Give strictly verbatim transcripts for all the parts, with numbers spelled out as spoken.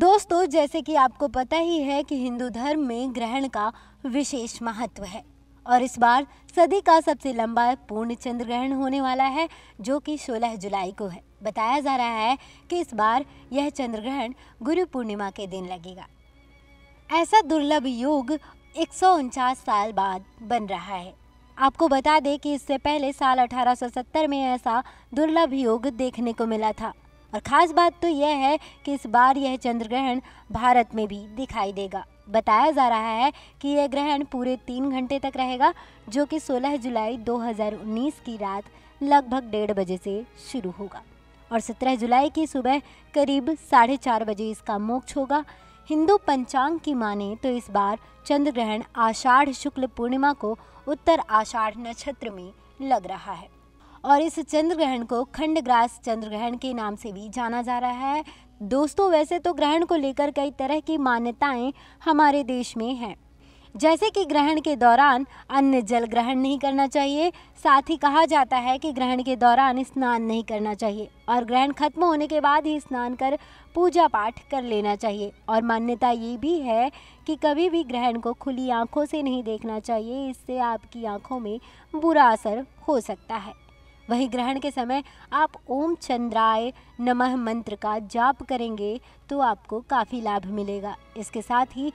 दोस्तों, जैसे कि आपको पता ही है कि हिंदू धर्म में ग्रहण का विशेष महत्व है और इस बार सदी का सबसे लंबा पूर्ण चंद्र ग्रहण होने वाला है जो कि सोलह जुलाई को है। बताया जा रहा है कि इस बार यह चंद्र ग्रहण गुरु पूर्णिमा के दिन लगेगा। ऐसा दुर्लभ योग एक सौ उनचास साल बाद बन रहा है। आपको बता दें कि इससे पहले साल अठारह सौ सत्तर में ऐसा दुर्लभ योग देखने को मिला था और ख़ास बात तो यह है कि इस बार यह चंद्र ग्रहण भारत में भी दिखाई देगा। बताया जा रहा है कि यह ग्रहण पूरे तीन घंटे तक रहेगा जो कि सोलह जुलाई दो हज़ार उन्नीस की रात लगभग डेढ़ बजे से शुरू होगा और सत्रह जुलाई की सुबह करीब साढ़े चार बजे इसका मोक्ष होगा। हिंदू पंचांग की माने तो इस बार चंद्र ग्रहण आषाढ़ शुक्ल पूर्णिमा को उत्तर आषाढ़ नक्षत्र में लग रहा है और इस चंद्र ग्रहण को खंडग्रास चंद्र ग्रहण के नाम से भी जाना जा रहा है। दोस्तों, वैसे तो ग्रहण को लेकर कई तरह की मान्यताएं हमारे देश में हैं, जैसे कि ग्रहण के दौरान अन्य जल ग्रहण नहीं करना चाहिए, साथ ही कहा जाता है कि ग्रहण के दौरान स्नान नहीं करना चाहिए और ग्रहण खत्म होने के बाद ही स्नान कर पूजा पाठ कर लेना चाहिए। और मान्यता ये भी है कि कभी भी ग्रहण को खुली आंखों से नहीं देखना चाहिए, इससे आपकी आंखों में बुरा असर हो सकता है। वहीं ग्रहण के समय आप ओम चंद्राय नमः मंत्र का जाप करेंगे तो आपको काफ़ी लाभ मिलेगा। इसके साथ ही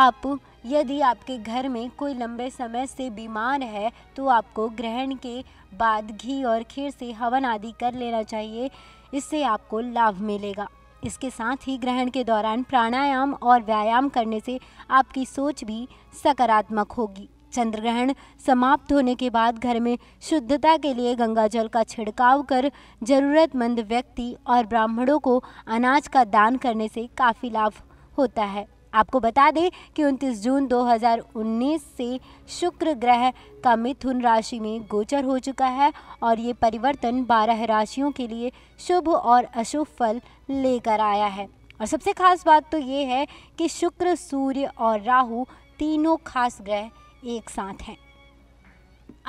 आप यदि आपके घर में कोई लंबे समय से बीमार है तो आपको ग्रहण के बाद घी और खीर से हवन आदि कर लेना चाहिए, इससे आपको लाभ मिलेगा। इसके साथ ही ग्रहण के दौरान प्राणायाम और व्यायाम करने से आपकी सोच भी सकारात्मक होगी। चंद्र ग्रहण समाप्त होने के बाद घर में शुद्धता के लिए गंगा जल का छिड़काव कर ज़रूरतमंद व्यक्ति और ब्राह्मणों को अनाज का दान करने से काफ़ी लाभ होता है। आपको बता दें कि उनतीस जून दो हज़ार उन्नीस से शुक्र ग्रह का मिथुन राशि में गोचर हो चुका है और ये परिवर्तन बारह राशियों के लिए शुभ और अशुभ फल लेकर आया है। और सबसे खास बात तो ये है कि शुक्र, सूर्य और राहु तीनों खास ग्रह एक साथ हैं।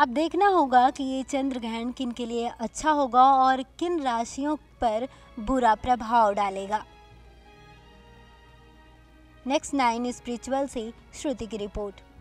अब देखना होगा कि ये चंद्र ग्रहण किन के लिए अच्छा होगा और किन राशियों पर बुरा प्रभाव डालेगा। नेक्स्ट नाइन स्पिरिचुअल से श्रुति की रिपोर्ट।